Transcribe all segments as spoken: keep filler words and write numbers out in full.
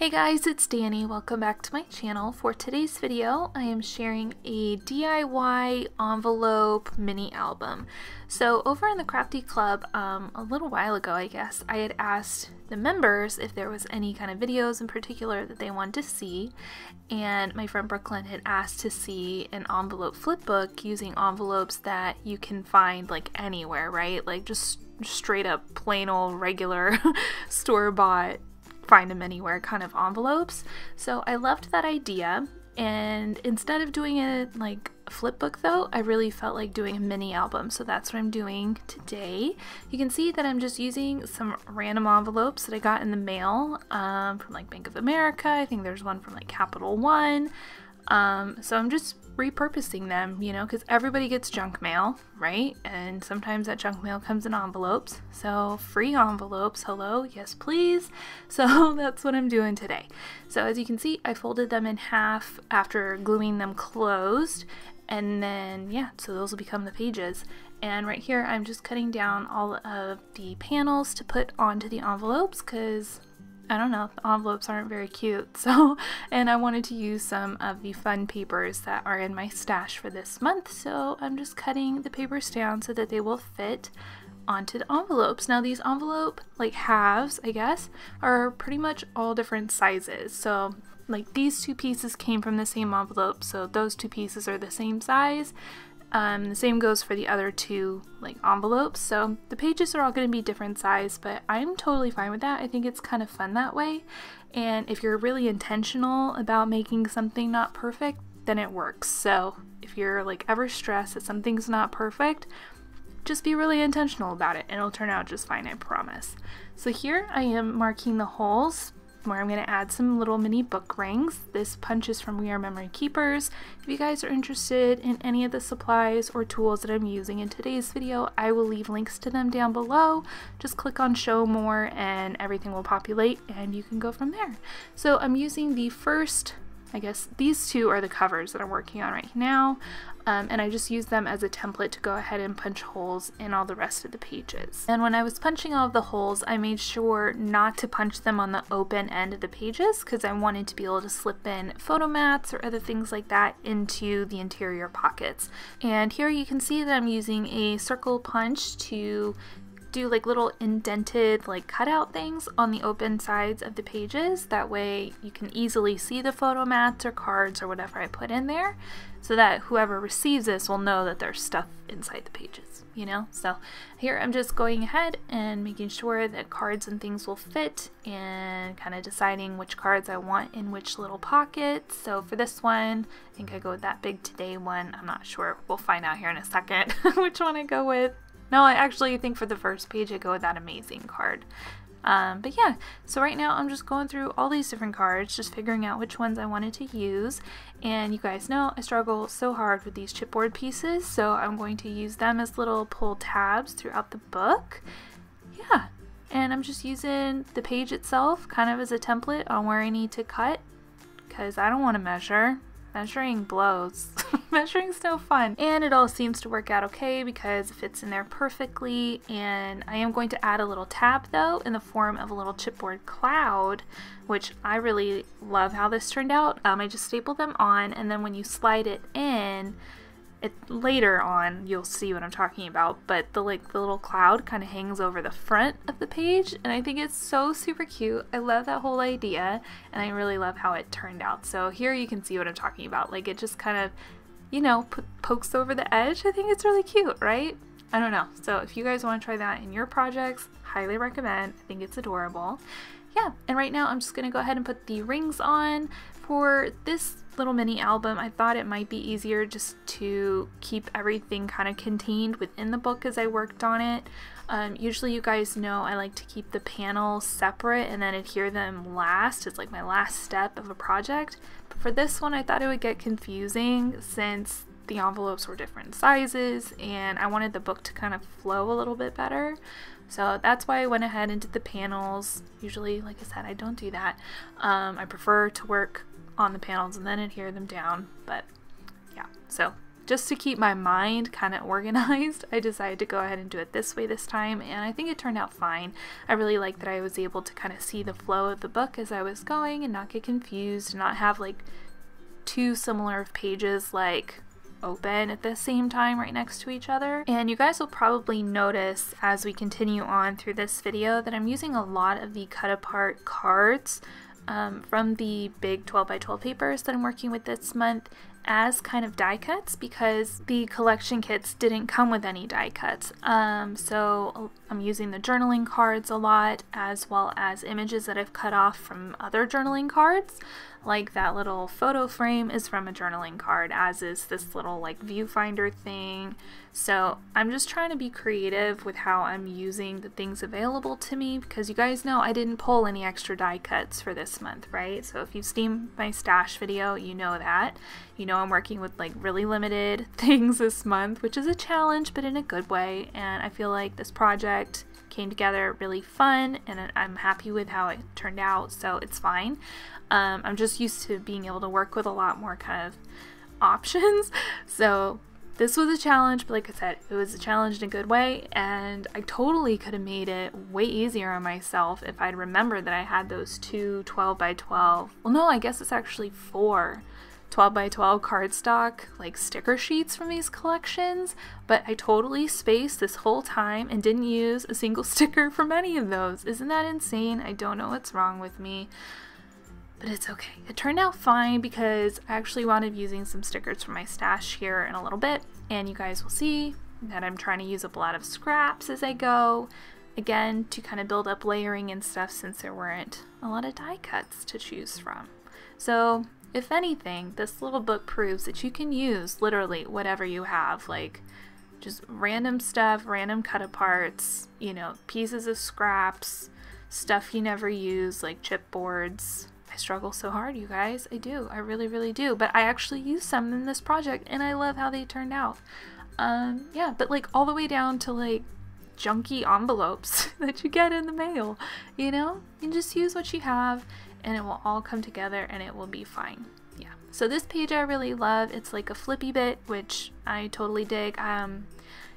Hey guys, it's Danny. Welcome back to my channel. For today's video, I am sharing a D I Y envelope mini album. So over in the Crafty Club, um, a little while ago, I guess, I had asked the members if there was any kind of videos in particular that they wanted to see, and my friend Brooklyn had asked to see an envelope flip book using envelopes that you can find like anywhere, right? Like just straight up plain old regular store-bought find them anywhere kind of envelopes. So I loved that idea, and instead of doing it like a flip book though, I really felt like doing a mini album, so that's what I'm doing today. You can see that I'm just using some random envelopes that I got in the mail um, from like Bank of America. I think there's one from like Capital One. Um, so I'm just repurposing them, you know, because everybody gets junk mail, right? And sometimes that junk mail comes in envelopes. So free envelopes, hello, yes please. So that's what I'm doing today. So as you can see, I folded them in half after gluing them closed. And then, yeah, so those will become the pages. And right here, I'm just cutting down all of the panels to put onto the envelopes because I don't know, the envelopes aren't very cute, so, and I wanted to use some of the fun papers that are in my stash for this month, so I'm just cutting the papers down so that they will fit onto the envelopes. Now these envelope, like halves, I guess, are pretty much all different sizes, so like these two pieces came from the same envelope, so those two pieces are the same size. Um, the same goes for the other two like envelopes, so the pages are all going to be different size, but I'm totally fine with that. I think it's kind of fun that way, and if you're really intentional about making something not perfect, then it works. So if you're like ever stressed that something's not perfect, just be really intentional about it and it'll turn out just fine, I promise. So here I am marking the holes where I'm going to add some little mini book rings. This punch is from We Are Memory Keepers. If you guys are interested in any of the supplies or tools that I'm using in today's video, I will leave links to them down below. Just click on show more and everything will populate and you can go from there. So I'm using the first, I guess these two are the covers that I'm working on right now, um, and I just use them as a template to go ahead and punch holes in all the rest of the pages. And when I was punching all of the holes, I made sure not to punch them on the open end of the pages because I wanted to be able to slip in photo mats or other things like that into the interior pockets. And here you can see that I'm using a circle punch to do like little indented like cutout things on the open sides of the pages, that way you can easily see the photo mats or cards or whatever I put in there, so that whoever receives this will know that there's stuff inside the pages, you know? So here I'm just going ahead and making sure that cards and things will fit and kind of deciding which cards I want in which little pockets. So for this one, I think I go with that Big Today one. I'm not sure. We'll find out here in a second which one I go with. No, I actually think for the first page I go with that amazing card. Um, but yeah, so right now I'm just going through all these different cards, just figuring out which ones I wanted to use. And you guys know I struggle so hard with these chipboard pieces, so I'm going to use them as little pull tabs throughout the book. Yeah, and I'm just using the page itself kind of as a template on where I need to cut, because I don't want to measure. Measuring blows. Measuring's no fun. And it all seems to work out okay because it fits in there perfectly. And I am going to add a little tab though in the form of a little chipboard cloud, which I really love how this turned out. Um, I just stapled them on, and then when you slide it in, it later on you'll see what I'm talking about, but the like the little cloud kind of hangs over the front of the page, and I think it's so super cute. I love that whole idea, and I really love how it turned out. So here you can see what I'm talking about, like it just kind of, you know, p pokes over the edge. I think it's really cute, right? I don't know. So if you guys want to try that in your projects, highly recommend. I think it's adorable. Yeah, and right now I'm just going to go ahead and put the rings on. For this little mini album, I thought it might be easier just to keep everything kind of contained within the book as I worked on it. Um, usually you guys know I like to keep the panels separate and then adhere them last. It's like my last step of a project. But for this one, I thought it would get confusing since the envelopes were different sizes and I wanted the book to kind of flow a little bit better. So that's why I went ahead and did the panels. Usually, like I said, I don't do that. Um, I prefer to work on the panels and then adhere them down, but yeah, so just to keep my mind kind of organized, I decided to go ahead and do it this way this time, and I think it turned out fine. I really like that I was able to kind of see the flow of the book as I was going and not get confused and not have like two similar pages like open at the same time right next to each other. And you guys will probably notice as we continue on through this video that I'm using a lot of the cut apart cards um, from the big twelve by twelve papers that I'm working with this month as kind of die cuts, because the collection kits didn't come with any die cuts. Um, so I'm using the journaling cards a lot, as well as images that I've cut off from other journaling cards. Like that little photo frame is from a journaling card, as is this little like viewfinder thing. So I'm just trying to be creative with how I'm using the things available to me, because you guys know I didn't pull any extra die cuts for this month, right? So if you've seen my stash video, you know that. You know I'm working with like really limited things this month, which is a challenge, but in a good way. And I feel like this project came together really fun, and I'm happy with how it turned out, so it's fine. Um, I'm just used to being able to work with a lot more kind of options, so this was a challenge, but like I said, it was a challenge in a good way, and I totally could have made it way easier on myself if I'd remembered that I had those two twelve by twelve, well no, I guess it's actually four twelve by twelve cardstock like sticker sheets from these collections, but I totally spaced this whole time and didn't use a single sticker from any of those. Isn't that insane? I don't know what's wrong with me, but it's okay. It turned out fine because I actually wound up using some stickers from my stash here in a little bit, and you guys will see that I'm trying to use up a lot of scraps as I go, again, to kind of build up layering and stuff since there weren't a lot of die cuts to choose from. So if anything, this little book proves that you can use literally whatever you have, like just random stuff, random cut-aparts, you know, pieces of scraps, stuff you never use, like chipboards. I struggle so hard, you guys. I do. I really, really do. But I actually used some in this project, and I love how they turned out. Um, yeah, but like all the way down to like junky envelopes that you get in the mail, you know? You just use what you have, and it will all come together and it will be fine. Yeah. So this page I really love. It's like a flippy bit, which I totally dig. Um,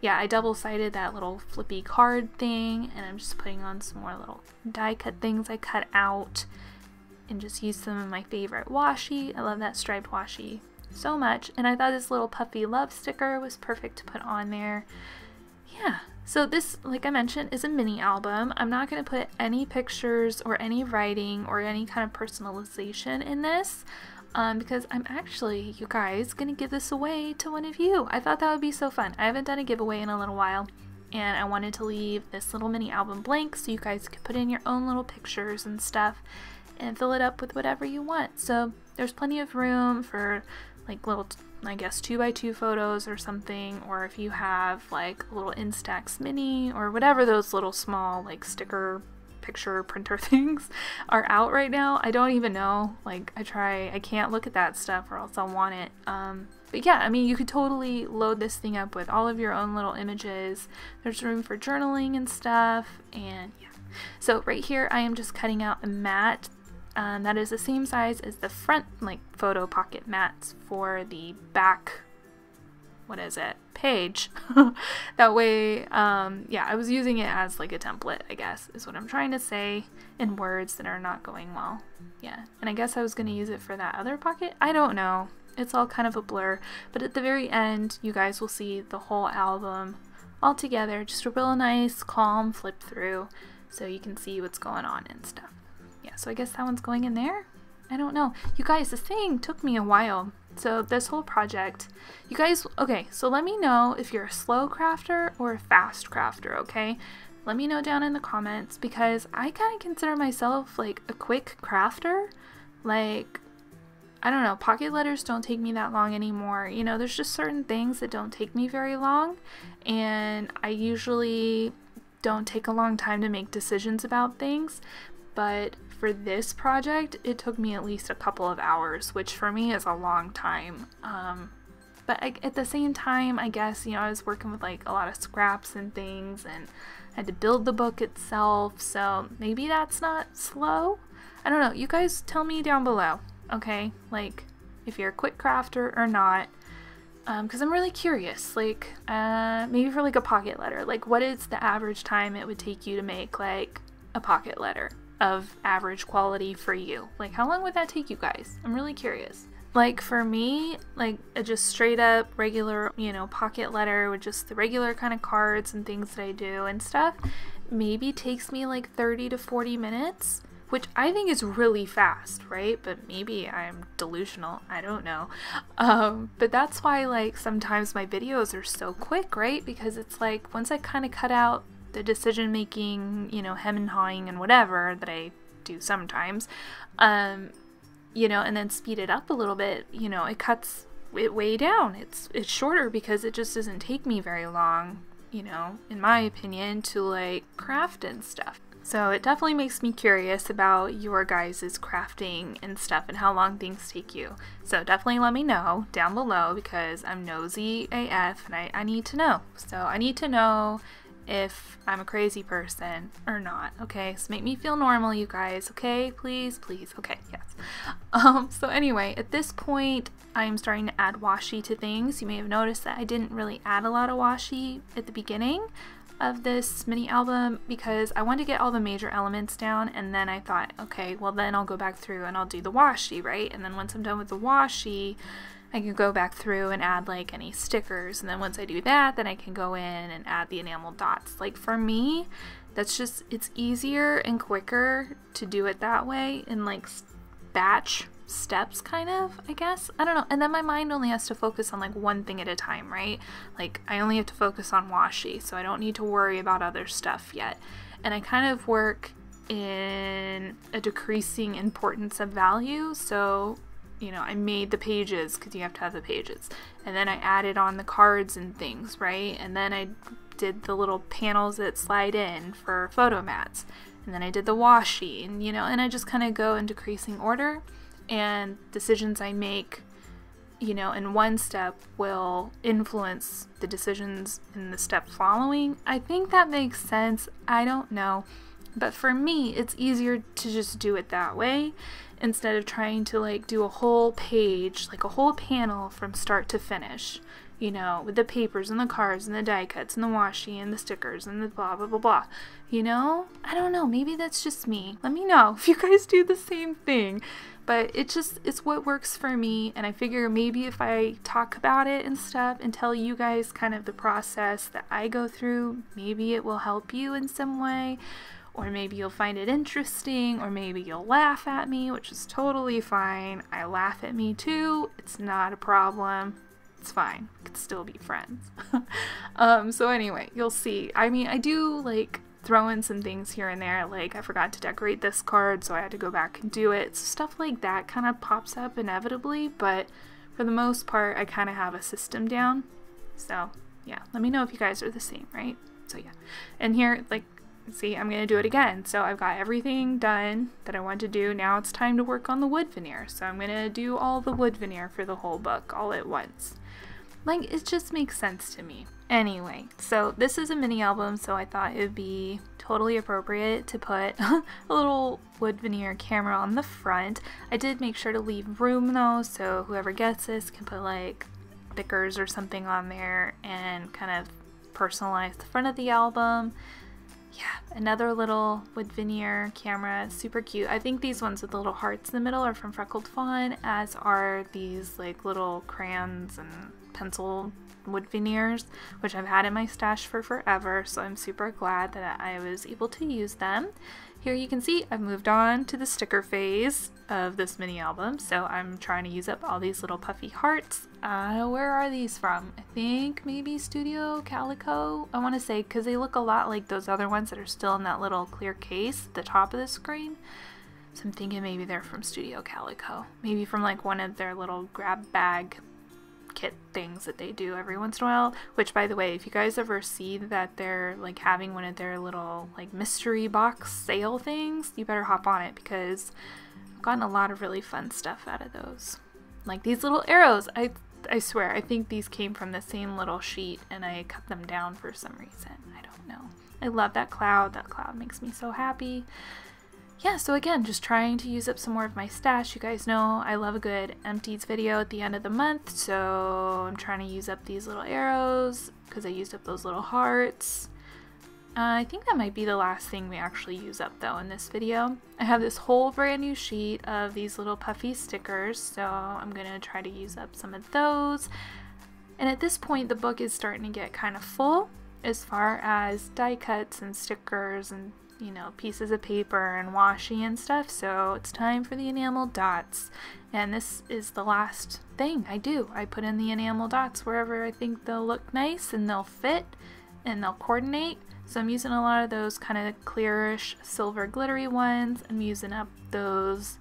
yeah, I double-sided that little flippy card thing, and I'm just putting on some more little die cut things I cut out and just use some of my favorite washi. I love that striped washi so much. And I thought this little puffy love sticker was perfect to put on there. Yeah. So this, like I mentioned, is a mini album. I'm not going to put any pictures or any writing or any kind of personalization in this um, because I'm actually, you guys, going to give this away to one of you. I thought that would be so fun. I haven't done a giveaway in a little while, and I wanted to leave this little mini album blank so you guys could put in your own little pictures and stuff and fill it up with whatever you want. So there's plenty of room for like little, I guess, two by two photos or something, or if you have like a little Instax mini or whatever those little small like sticker picture printer things are out right now. I don't even know, like I try, I can't look at that stuff or else I'll want it. Um, but yeah, I mean, you could totally load this thing up with all of your own little images. There's room for journaling and stuff, and yeah. So right here, I am just cutting out a mat. Um, that is the same size as the front, like, photo pocket mats for the back, what is it, page. That way, um, yeah, I was using it as, like, a template, I guess, is what I'm trying to say in words that are not going well. Yeah, and I guess I was going to use it for that other pocket. I don't know. It's all kind of a blur. But at the very end, you guys will see the whole album all together. Just a real nice, calm flip through so you can see what's going on and stuff. Yeah, so I guess that one's going in there? I don't know. You guys, this thing took me a while. So this whole project, you guys, okay, so let me know if you're a slow crafter or a fast crafter, okay? Let me know down in the comments, because I kind of consider myself like a quick crafter. Like, I don't know, pocket letters don't take me that long anymore. You know, there's just certain things that don't take me very long, and I usually don't take a long time to make decisions about things. But for this project, it took me at least a couple of hours, which for me is a long time. Um, but I, at the same time, I guess, you know, I was working with like a lot of scraps and things, and I had to build the book itself. So maybe that's not slow. I don't know. You guys tell me down below, okay? Like if you're a quick crafter or not. Um, cause I'm really curious, like, uh, maybe for like a pocket letter, like what is the average time it would take you to make like a pocket letter of average quality for you? Like how long would that take you guys? I'm really curious. Like for me, like a just straight up regular, you know, pocket letter with just the regular kind of cards and things that I do and stuff, maybe takes me like thirty to forty minutes, which I think is really fast, right? But maybe I'm delusional, I don't know. Um, but that's why like sometimes my videos are so quick, right? Because it's like once I kind of cut out the decision making, you know, hem and hawing and whatever that I do sometimes, um, you know, and then speed it up a little bit, you know, it cuts it way down. It's, it's shorter because it just doesn't take me very long, you know, in my opinion, to like craft and stuff. So it definitely makes me curious about your guys' crafting and stuff and how long things take you. So definitely let me know down below because I'm nosy A F and I, I need to know. So I need to know if I'm a crazy person or not, okay? So make me feel normal, you guys, okay? Please, please, okay, yes. Um, so anyway, at this point, I'm starting to add washi to things. You may have noticed that I didn't really add a lot of washi at the beginning of this mini album because I wanted to get all the major elements down, and then I thought, okay, well then I'll go back through and I'll do the washi, right? And then once I'm done with the washi, I can go back through and add like any stickers, and then once I do that, then I can go in and add the enamel dots. Like for me, that's just, it's easier and quicker to do it that way in like batch steps, kind of, I guess. I don't know. And then my mind only has to focus on like one thing at a time, right? Like I only have to focus on washi, so I don't need to worry about other stuff yet. And I kind of work in a decreasing importance of value. So, you know, I made the pages because you have to have the pages, and then I added on the cards and things, right? And then I did the little panels that slide in for photo mats, and then I did the washi, and you know, and I just kind of go in decreasing order. And decisions I make, you know, in one step will influence the decisions in the step following. I think that makes sense. I don't know. But for me, it's easier to just do it that way instead of trying to like do a whole page, like a whole panel from start to finish, you know, with the papers and the cards and the die cuts and the washi and the stickers and the blah, blah, blah, blah. You know, I don't know. Maybe that's just me. Let me know if you guys do the same thing. But it just, it's what works for me, and I figure maybe if I talk about it and stuff and tell you guys kind of the process that I go through, maybe it will help you in some way, or maybe you'll find it interesting, or maybe you'll laugh at me, which is totally fine. I laugh at me too. It's not a problem. It's fine. We could still be friends. um, so anyway, you'll see. I mean, I do like throw in some things here and there, like I forgot to decorate this card, so I had to go back and do it. So stuff like that kind of pops up inevitably, but for the most part, I kind of have a system down. So yeah, let me know if you guys are the same, right? So yeah, and here, like, see, I'm gonna do it again. So I've got everything done that I want to do. Now it's time to work on the wood veneer. So I'm gonna do all the wood veneer for the whole book all at once. Like, it just makes sense to me. Anyway, so this is a mini album, so I thought it would be totally appropriate to put a little wood veneer camera on the front. I did make sure to leave room though, so whoever gets this can put like stickers or something on there and kind of personalize the front of the album. Yeah, another little wood veneer camera, super cute. I think these ones with the little hearts in the middle are from Freckled Fawn, as are these like little crayons and pencil wood veneers, which I've had in my stash for forever, so I'm super glad that I was able to use them. Here you can see I've moved on to the sticker phase of this mini album, so I'm trying to use up all these little puffy hearts. Uh, where are these from? I think maybe Studio Calico, I want to say, because they look a lot like those other ones that are still in that little clear case at the top of the screen. So I'm thinking maybe they're from Studio Calico, maybe from like one of their little grab bag kit things that they do every once in a while, which, by the way, if you guys ever see that they're like having one of their little like mystery box sale things, you better hop on it because I've gotten a lot of really fun stuff out of those. Like these little arrows, I I swear I think these came from the same little sheet and I cut them down for some reason. I don't know. I love that cloud. That cloud makes me so happy. yeah, so again, just trying to use up some more of my stash. You guys know I love a good empties video at the end of the month, so I'm trying to use up these little arrows because I used up those little hearts. Uh, I think that might be the last thing we actually use up though in this video. I have this whole brand new sheet of these little puffy stickers, so I'm gonna try to use up some of those. And at this point the book is starting to get kind of full as far as die cuts and stickers and, you know, pieces of paper and washi and stuff, so it's time for the enamel dots. And this is the last thing I do. I put in the enamel dots wherever I think they'll look nice and they'll fit and they'll coordinate. So I'm using a lot of those kind of clearish silver glittery ones. I'm using up those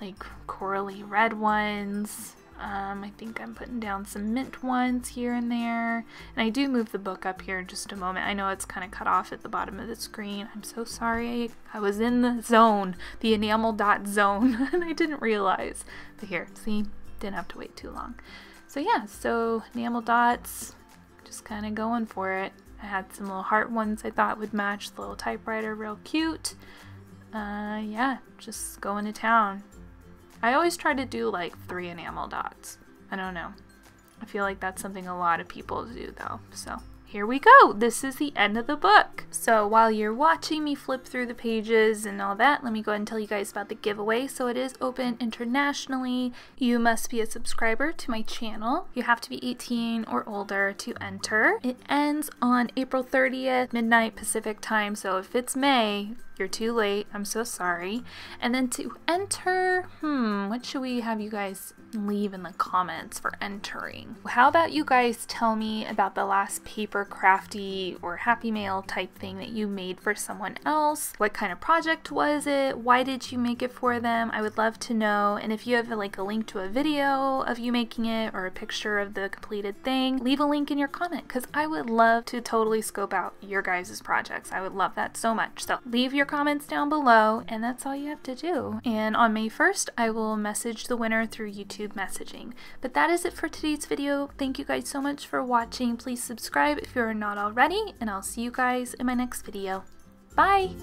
like corally red ones. Um, I think I'm putting down some mint ones here and there. And I do move the book up here in just a moment. I know it's kind of cut off at the bottom of the screen. I'm so sorry. I was in the zone, the enamel dot zone, and I didn't realize. But here, see, didn't have to wait too long. So yeah, so enamel dots, just kind of going for it. I had some little heart ones I thought would match the little typewriter real cute. Uh, yeah, just going to town. I always try to do like three enamel dots. I don't know. I feel like that's something a lot of people do though. So here we go. This is the end of the book. So while you're watching me flip through the pages and all that, let me go ahead and tell you guys about the giveaway. So it is open internationally. You must be a subscriber to my channel. You have to be eighteen or older to enter. It ends on April thirtieth, midnight Pacific time. So if it's May, you're too late. I'm so sorry. And then to enter, hmm, what should we have you guys leave in the comments for entering? How about you guys tell me about the last paper crafty or happy mail type thing that you made for someone else? What kind of project was it? Why did you make it for them? I would love to know. And if you have like a link to a video of you making it or a picture of the completed thing, leave a link in your comment because I would love to totally scope out your guys' projects. I would love that so much. So leave your Your comments down below, and that's all you have to do. And on May first I will message the winner through YouTube messaging. But that is it for today's video. Thank you guys so much for watching. Please subscribe if you are not already, and I'll see you guys in my next video. Bye.